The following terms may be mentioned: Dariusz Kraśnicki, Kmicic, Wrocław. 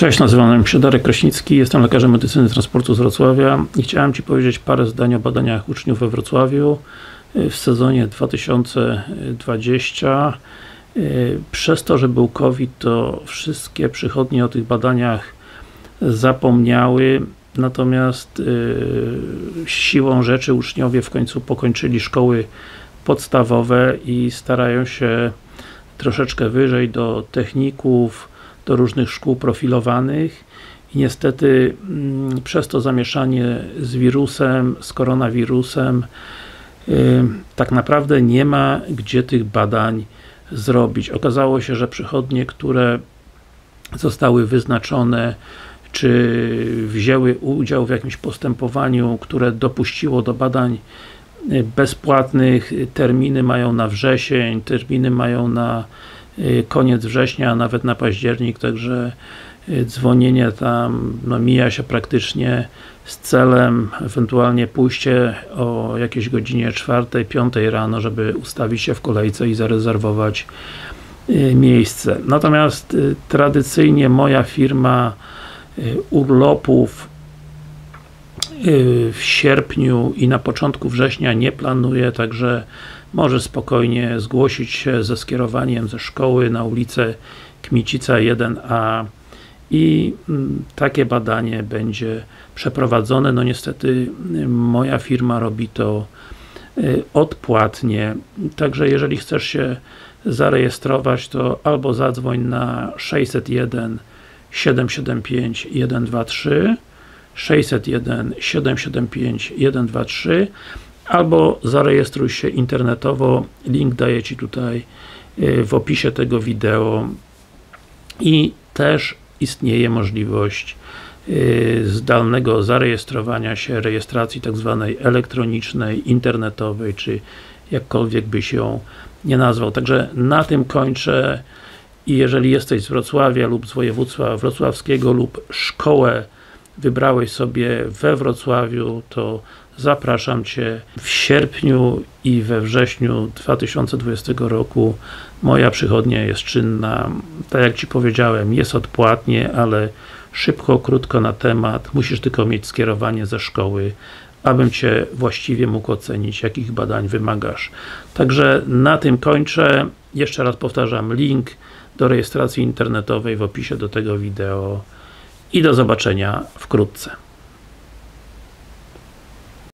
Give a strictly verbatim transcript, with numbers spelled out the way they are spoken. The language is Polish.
Cześć, nazywam się Dariusz Kraśnicki, jestem lekarzem medycyny transportu z Wrocławia i chciałem Ci powiedzieć parę zdań o badaniach uczniów we Wrocławiu w sezonie dwa tysiące dwudziestym. Przez to, że był COVID, to wszystkie przychodnie o tych badaniach zapomniały, natomiast siłą rzeczy uczniowie w końcu pokończyli szkoły podstawowe i starają się troszeczkę wyżej do techników, do różnych szkół profilowanych i niestety m, przez to zamieszanie z wirusem, z koronawirusem y, tak naprawdę nie ma gdzie tych badań zrobić. Okazało się, że przychodnie, które zostały wyznaczone czy wzięły udział w jakimś postępowaniu, które dopuściło do badań bezpłatnych, terminy mają na wrzesień, terminy mają na koniec września, a nawet na październik, także dzwonienie tam no, mija się praktycznie z celem, ewentualnie pójście o jakiejś godzinie czwartej, piątej rano, żeby ustawić się w kolejce i zarezerwować miejsce. Natomiast tradycyjnie moja firma urlopów w sierpniu i na początku września nie planuje, także może spokojnie zgłosić się ze skierowaniem ze szkoły na ulicę Kmicica jeden A i takie badanie będzie przeprowadzone. No niestety moja firma robi to odpłatnie, także jeżeli chcesz się zarejestrować, to albo zadzwoń na sześć zero jeden siedem siedem pięć jeden dwa trzy sześć zero jeden siedem siedem pięć jeden dwa trzy albo zarejestruj się internetowo, link daję Ci tutaj w opisie tego wideo i też istnieje możliwość zdalnego zarejestrowania się, rejestracji tak zwanej elektronicznej, internetowej, czy jakkolwiek byś ją nie nazwał. Także na tym kończę i jeżeli jesteś z Wrocławia lub z województwa wrocławskiego lub szkołę wybrałeś sobie we Wrocławiu, to zapraszam Cię w sierpniu i we wrześniu dwa tysiące dwudziestego roku. Moja przychodnia jest czynna, tak jak Ci powiedziałem, jest odpłatnie, ale szybko, krótko na temat, musisz tylko mieć skierowanie ze szkoły, abym Cię właściwie mógł ocenić, jakich badań wymagasz. Także na tym kończę, jeszcze raz powtarzam, link do rejestracji internetowej w opisie do tego wideo i do zobaczenia wkrótce.